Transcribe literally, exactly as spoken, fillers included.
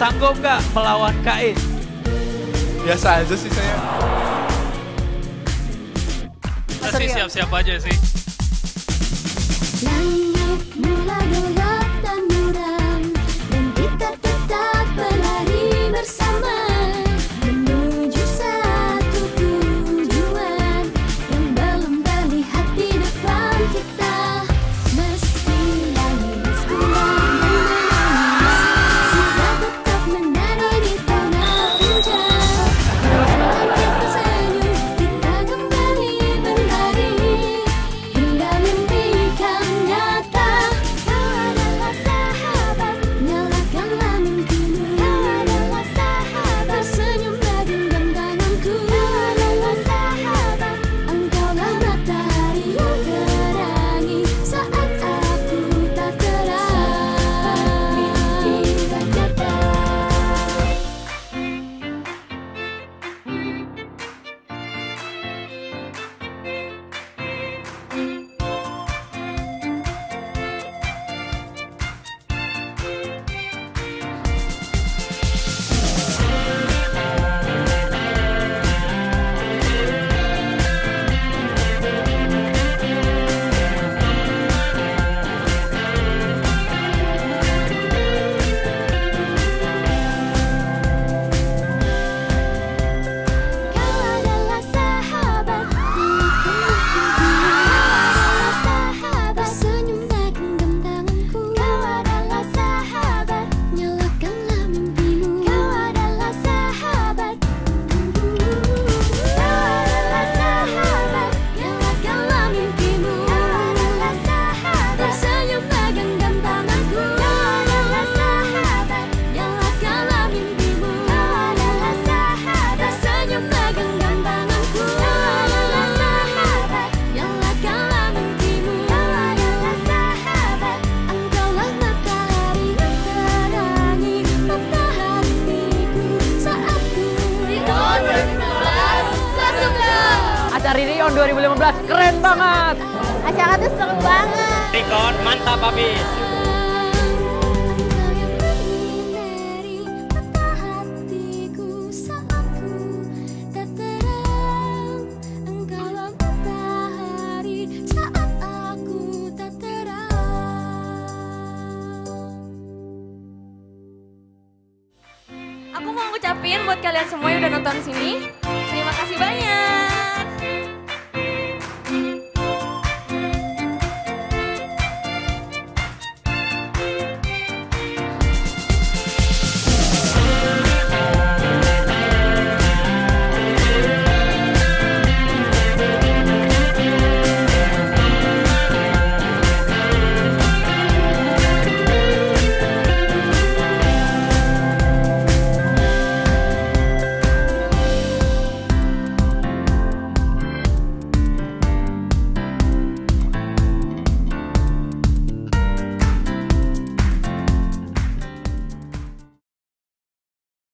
Sanggup nggak melawan K I? Biasa aja sih saya. Kita sih siap-siap aja sih. re:CON dua ribu lima belas keren banget. Acara tuh seru banget. re:CON mantap habis. Aku mau ngucapin buat kalian semua yang udah nonton sini. Terima kasih banyak.